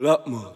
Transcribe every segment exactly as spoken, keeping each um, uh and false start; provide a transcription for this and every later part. Lock mode.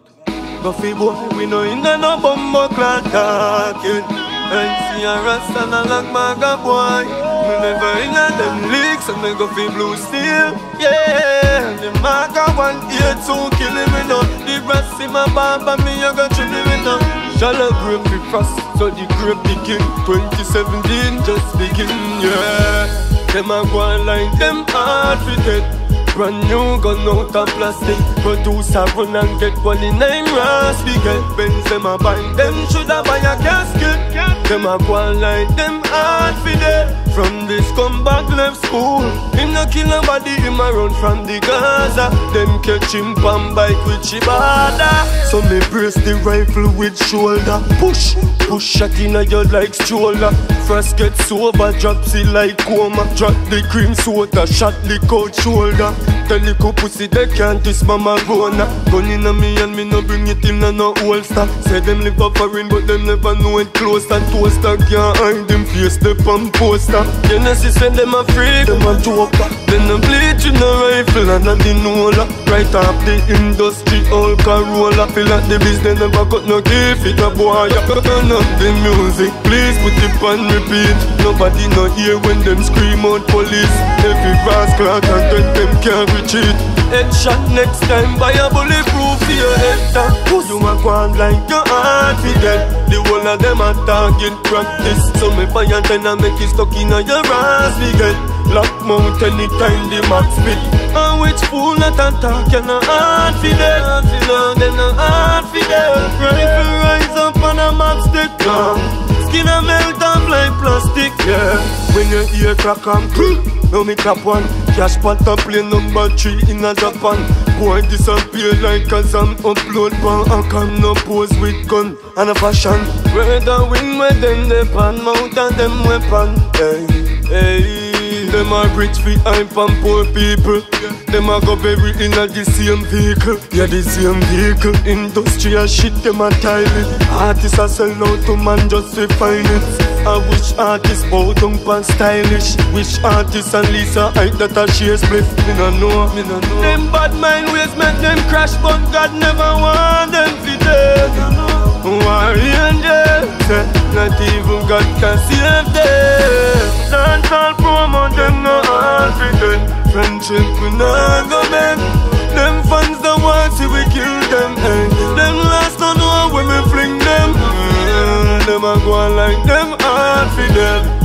Buffy boy, we know in the no bumbo clad talking. And see a rust and a lock maga boy. We never in a them leaks and we go fi blue steel. Yeah, the maga one here two kill him in up. The brass in my barb and me you go chill him in up. Shallow grape be frost, so the grape begin. twenty seventeen just begin, yeah. Them a go on like them hard fi dead. Brand new gun out of plastic. Produce a run and get one in nine rust. We get Benz, them a buy. Them shoulda buy a casket. Them a go and light them hard for day. From this come back left school. Him no kill nobody, him a run from the Gaza. Them catch him pan bike with Shibada. So me brace the rifle with shoulder. Push, push shot inna your like stroller. Frost get sober, drops it like coma. Drop the cream soda, shot the cold shoulder. Tell the little pussy they can't twist mama gona. Gun inna me and me no bring it in no holster. Say them live up for rain but them never know it close. And toaster can't hide them face, the pump poster. Genesis and them a freak, them a joker. Then them bleach in a rifle and a dinola. Right up the industry, all Corolla. Feel like the business never got no gift, it a boy. Turn up the music, please put it on repeat. Nobody no hear when them scream out police. Every rascal can get them can't retreat. Headshot next time by a bulletproof to your head. That you a gone like your heart be dead. The whole of them a target practice. So me buy a ten and make it stuck in your ass we get. Lock mount anytime the max spit. And which fool not a talk and a heart be dead. Then a heart be dead. Rifle rise up and a max stick down. Skin a melt up like plastic, yeah. When you hear crack and now me clap one. Cash pot a play number three in a Japan. Boy disappear like a Sam upload pan. I can no pose with gun and a fashion. Where the wind with them they pan, mouth and them weapon. Hey, hey, them are rich fi hype and poor people. Them a go bury in a the same vehicle. Yeah, the same vehicle. Industry a shit, them a tile it. Artists a sell out to man just to find it. I wish artists bow down and stylish. Wish artists and Lisa hide that a share spliff. Me no know, me no know. Them bad mind ways make them crash, but God never want them to dead. War angels, not even God can save them. Dance all promo, them no all for them. Friendship we not go bend. Them fans don't want see we kill them. Eh. Them last don't know when we fling them. Them a go like them hard for them.